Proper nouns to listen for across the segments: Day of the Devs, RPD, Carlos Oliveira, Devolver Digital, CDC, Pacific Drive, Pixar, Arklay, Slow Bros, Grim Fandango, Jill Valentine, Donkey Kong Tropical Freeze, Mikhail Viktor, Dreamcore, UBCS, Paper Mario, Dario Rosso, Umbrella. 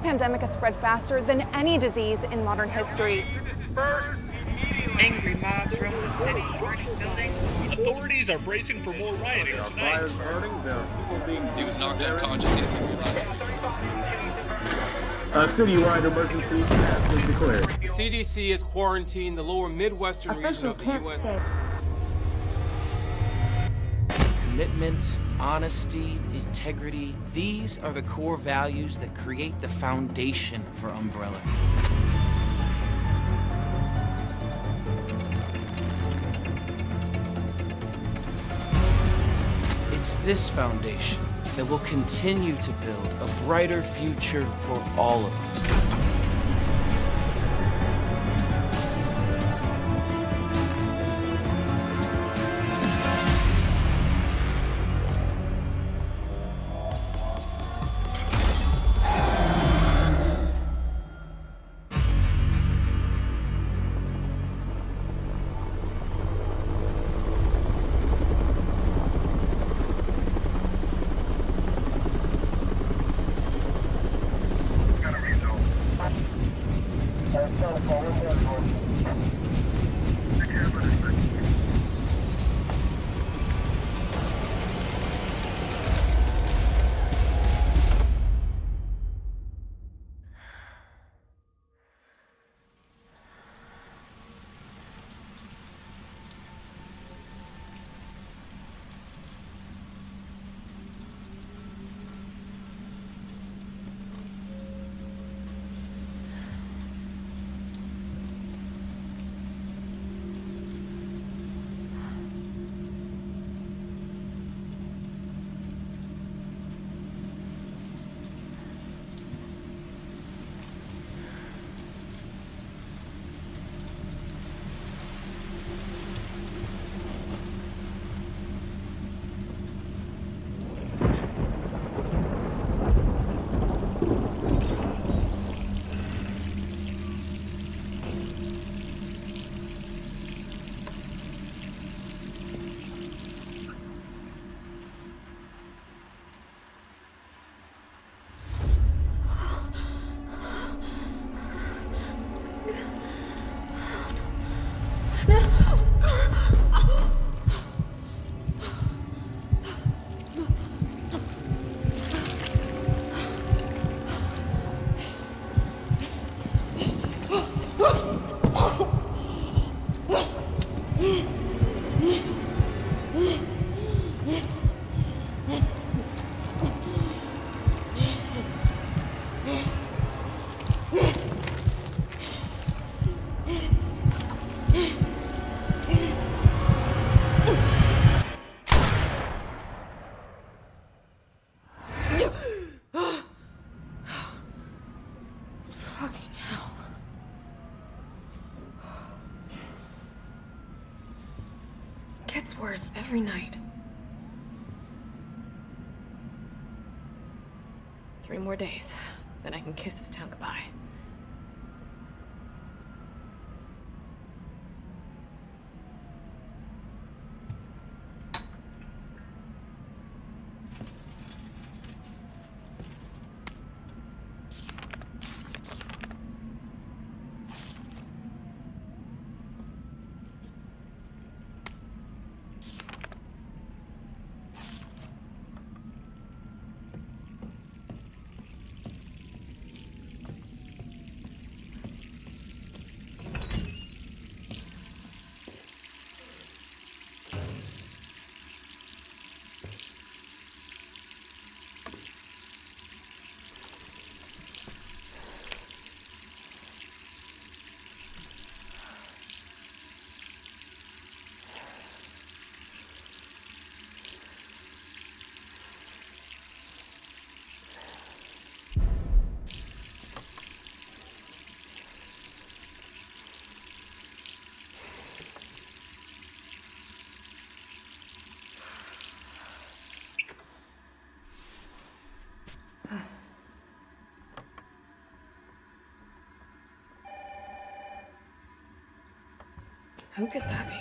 pandemic has spread faster than any disease in modern history. Angry mobs roam the city, burning buildings. Authorities are bracing for more rioting tonight. He was knocked unconscious. He had severe a citywide emergency has been declared. The CDC has quarantined the lower Midwestern region of the U.S. Commitment, honesty, integrity, these are the core values that create the foundation for Umbrella. It's this foundation that will continue to build a brighter future for all of us. Worse every night. 3 more days, then I can kiss this town goodbye. Who could that be?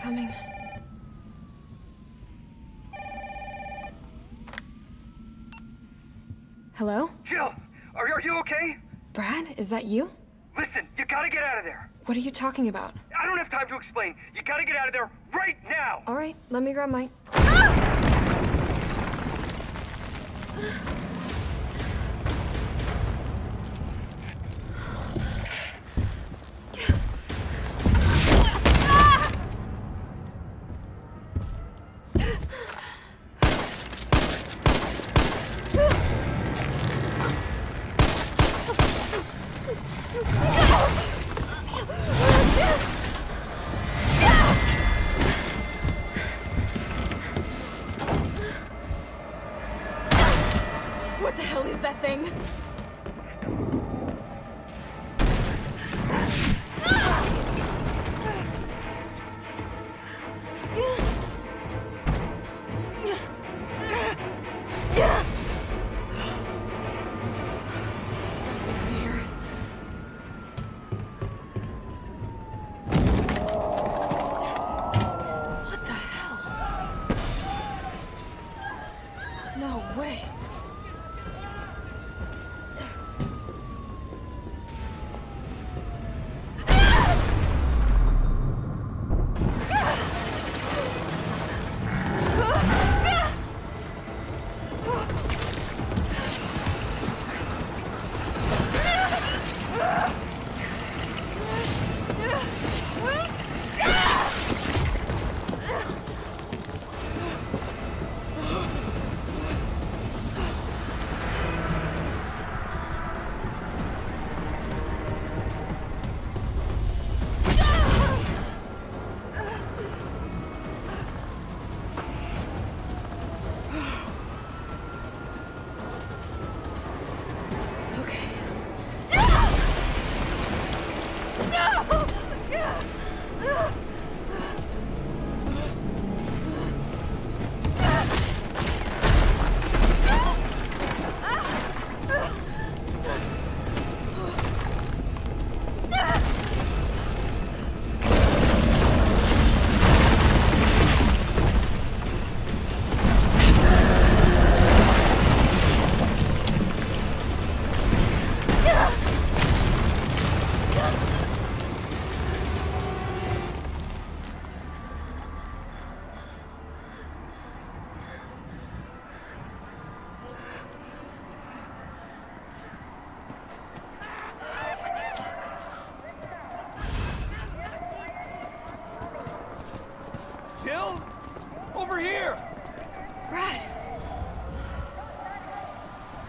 coming. Hello? Jill, are you okay? Brad, is that you? Listen, you gotta get out of there. What are you talking about? I don't have time to explain. You gotta get out of there right now. All right, let me grab my... Ah!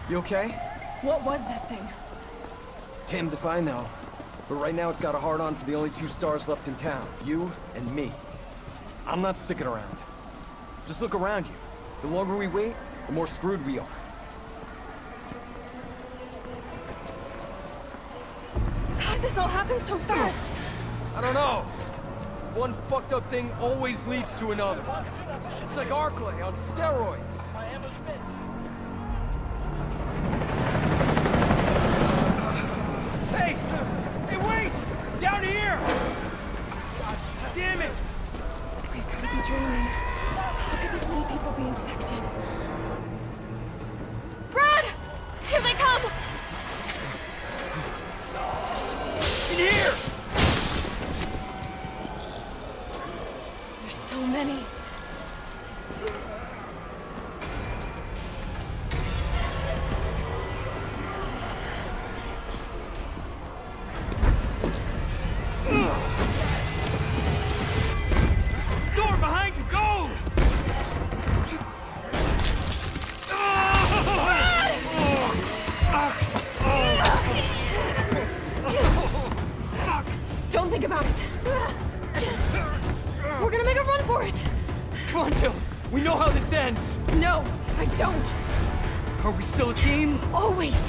You okay? What was that thing? Damned if I know. But right now it's got a hard-on for the only two stars left in town. You and me. I'm not sticking around. Just look around you. The longer we wait, the more screwed we are. God, this all happened so fast. I don't know. One fucked up thing always leads to another. It's like Arklay on steroids.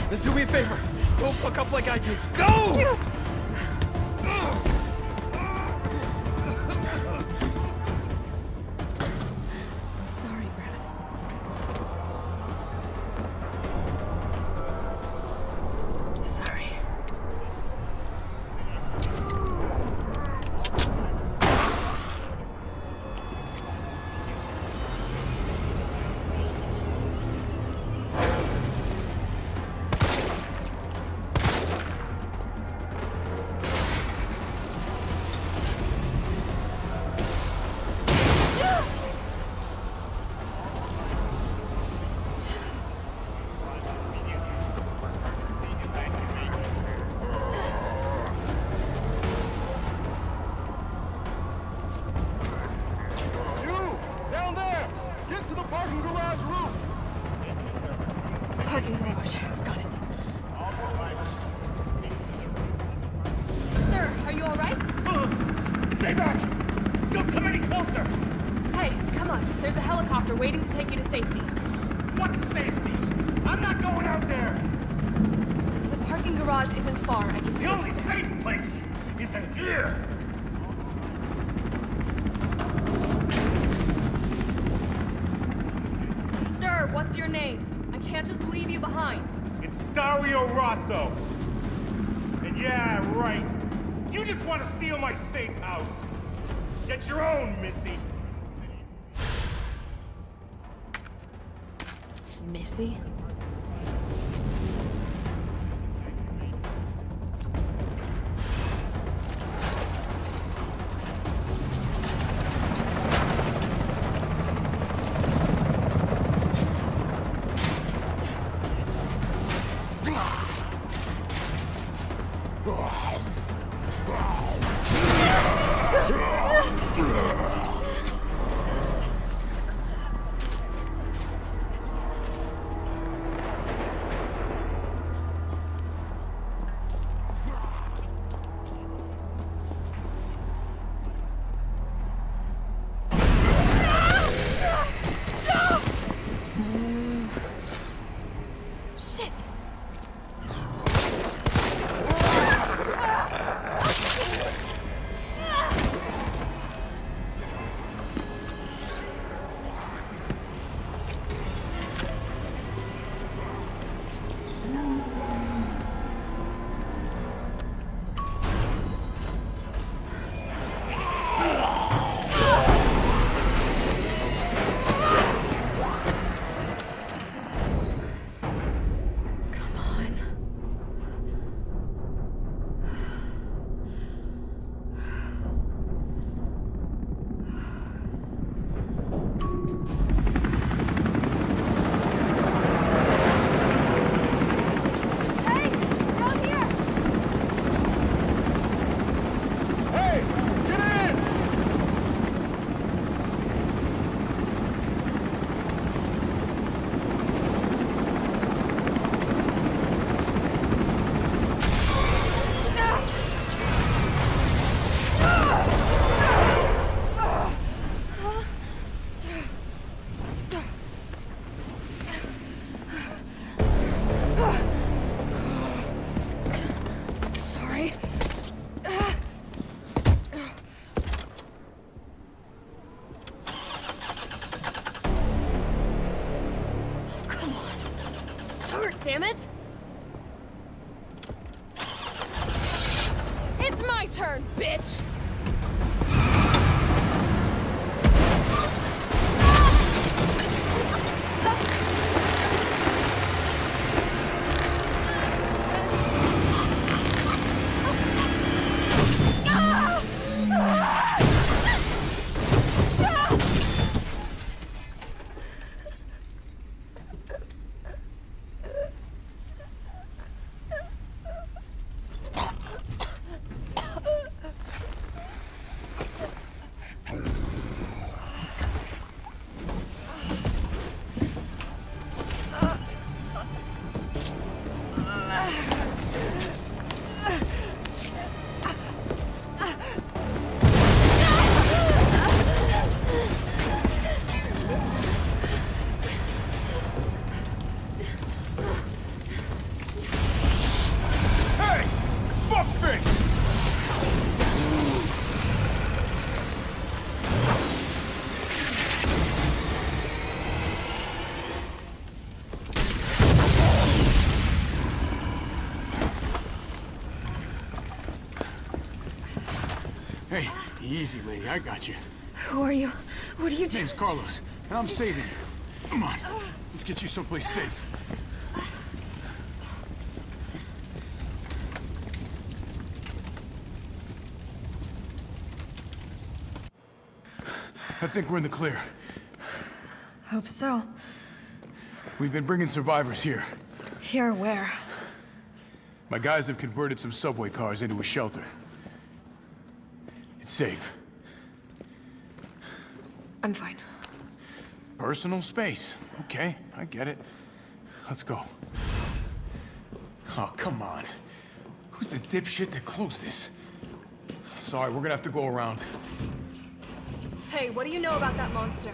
Then do me a favor. Don't fuck up like I do. Go! I'm sorry, Brad. Sorry. Parking garage roof! Parking garage. Got it. Sir, are you alright? Stay back! Don't come any closer! Hey, come on. There's a helicopter waiting to take you to safety. What safety? I'm not going out there! The parking garage isn't far, I can tell you. The only safe place is in here! What's your name? I can't just leave you behind. It's Dario Rosso. And yeah, right. You just want to steal my safe house. Get your own, Missy. Missy? Damn it! It's my turn, bitch! Easy, lady. I got you. Who are you? What are you doing? My name's Carlos, and I'm saving you. Come on. Let's get you someplace safe. I think we're in the clear. Hope so. We've been bringing survivors here. Here where? My guys have converted some subway cars into a shelter. Safe. I'm fine. Personal space. Okay, I get it. Let's go. Oh, come on. Who's the dipshit that closed this? Sorry, we're gonna have to go around. Hey, what do you know about that monster?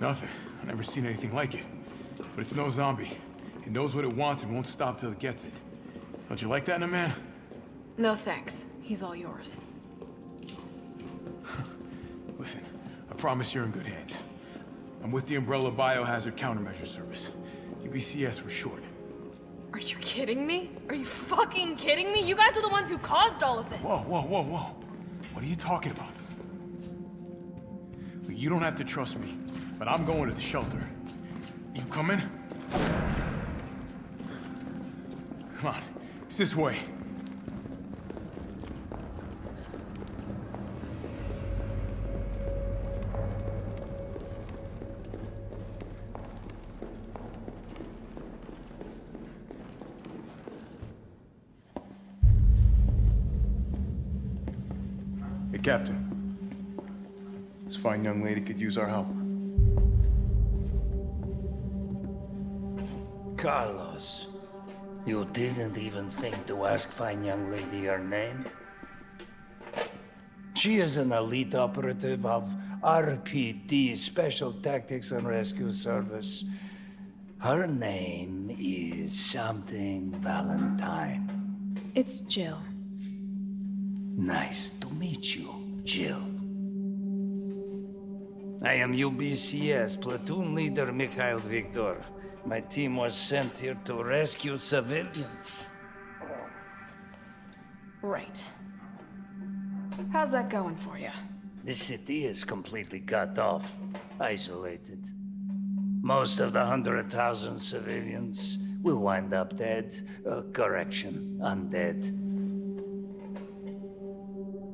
Nothing. I've never seen anything like it. But it's no zombie. It knows what it wants and won't stop till it gets it. Don't you like that in a man? No thanks. He's all yours. Listen, I promise you're in good hands. I'm with the Umbrella Biohazard Countermeasure Service. UBCS for short. Are you kidding me? Are you fucking kidding me? You guys are the ones who caused all of this! Whoa. What are you talking about? Look, you don't have to trust me, but I'm going to the shelter. You coming? Come on, it's this way. Captain, this fine young lady could use our help. Carlos, you didn't even think to ask fine young lady her name? She is an elite operative of RPD, Special Tactics and Rescue Service. Her name is something Valentine. It's Jill. Nice to meet you, Jill. I am UBCS platoon leader Mikhail Viktor. My team was sent here to rescue civilians. Right. How's that going for you? The city is completely cut off, isolated. Most of the 100,000 civilians will wind up dead. Undead.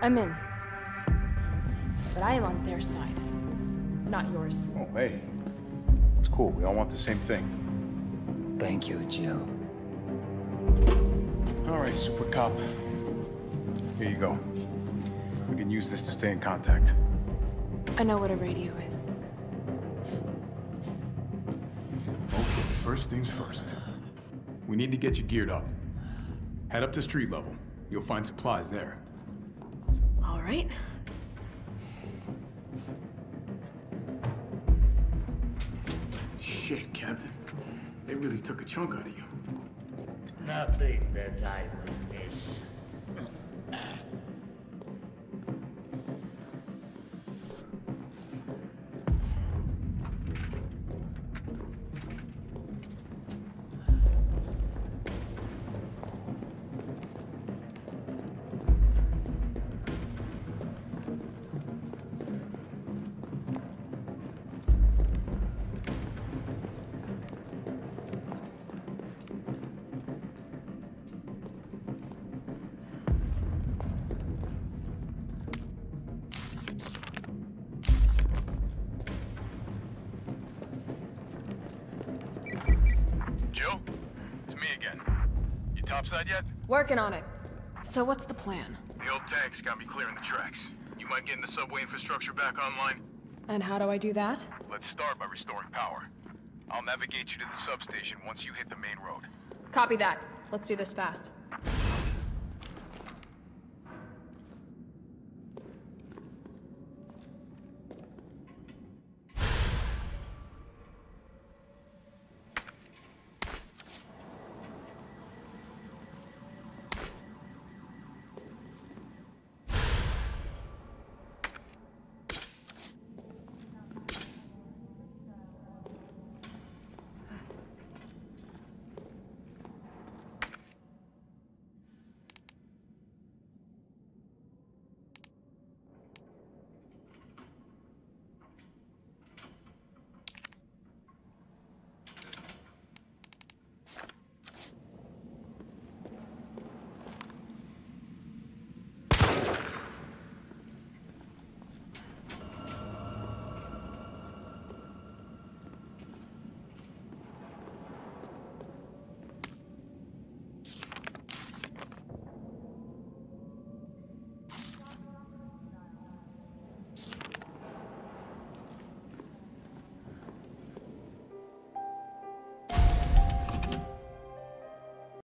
I'm in. But I am on their side, not yours. Oh, hey. It's cool. We all want the same thing. Thank you, Jill. All right, Super Cop. Here you go. We can use this to stay in contact. I know what a radio is. Okay, first things first. We need to get you geared up. Head up to street level. You'll find supplies there. All right. Shit, Captain. They really took a chunk out of you. Nothing that I would miss. Topside yet? Working on it. So what's the plan? The old tank's got me clearing the tracks. You mind getting the subway infrastructure back online? And how do I do that? Let's start by restoring power. I'll navigate you to the substation once you hit the main road. Copy that. Let's do this fast.